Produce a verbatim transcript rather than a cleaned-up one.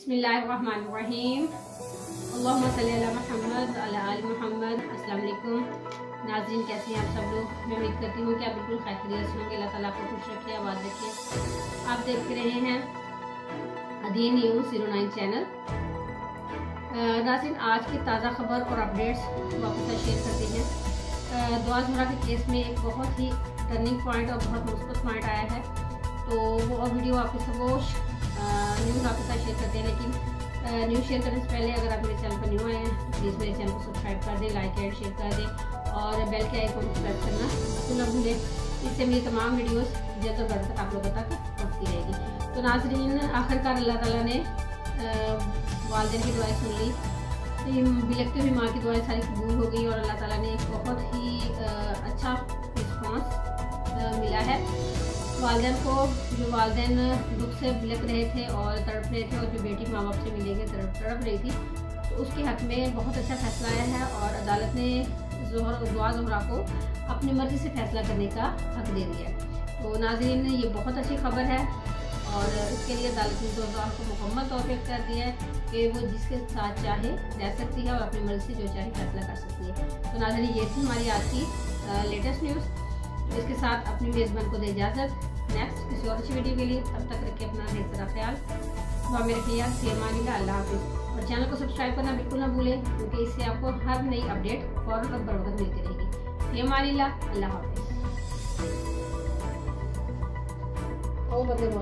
बिस्मिल्लाहिर्रहमानिर्रहीम अल्लाहुम्मा सल्ली अला मुहम्मद अला आल मुहम्मद। अस्सलाम वालेकुम नाज़रीन, कैसे हैं आप सब लोग। मैं उम्मीद करती हूँ कि आप बिल्कुल खैरियत से होंगे। अल्लाह ताला आपको खुश रखे, आवाज़ रखे। आप देख रहे हैं अधीन यू जीरो नाइन चैनल। नाज़रीन, आज की ताज़ा खबर और अपडेट्स वो आपके साथ शेयर करते हैं। दुआ ज़हरा के केस में एक बहुत ही टर्निंग पॉइंट और बहुत मुस्बत पॉइंट आया है, तो वो वीडियो आपके सबको न्यूज़ आपके साथ शेयर करते हैं। लेकिन न्यूज़ शेयर करने से पहले अगर आप मेरे चैनल पर न्यू आए हैं प्लीज़ मेरे चैनल को सब्सक्राइब कर दें, लाइक एंड शेयर कर दें और बेल के आइकॉन को प्रेस करना तो ना भूलें। इससे मेरी तमाम वीडियोस जल्द और जल्द तक आप लोगों तक पहुँचती रहेगी। तो नाज़रीन, आखिरकार अल्लाह ताला ने वालिदैन की दुआएं सुन ली, बिलखते हुई माँ की दुआएं सारी कबूल हो गई और अल्लाह ताला ने एक बहुत ही अच्छा रिस्पॉन्स मिला है। वालदैन को, जो वालदैन दुख से बिलख रहे थे और तड़प रहे थे और जो बेटी माँ बाप से मिलेगी तड़प तड़प रही थी, तो उसके हक में बहुत अच्छा फैसला आया है और अदालत ने ज़हरा दुआ ज़हरा को अपनी मर्ज़ी से फैसला करने का हक दे दिया। तो नाज़रीन, ये बहुत अच्छी खबर है और इसके लिए अदालत ने ज़हरा को मुकम्मल तौर पर इख्तियार दिया है कि वो जिसके साथ चाहे रह सकती है और अपनी मर्ज़ी से जो चाहे फैसला कर सकती है। तो नाज़रीन, ये थी हमारी आज की लेटेस्ट न्यूज़। इसके साथ अपनी मेज़बान को दे इजाज़त नेक्स्ट किसी और अच्छी वीडियो के लिए। तब तक रखिए अपना बेहतरा ख्याल, दुआ में रखिए। अल्लाह हाफिज़। और चैनल को सब्सक्राइब करना बिल्कुल ना भूलें क्योंकि इससे आपको हर नई अपडेट फौरन और बरवकत मिलती रहेगी। हेमानिला, अल्लाह हाफिज़।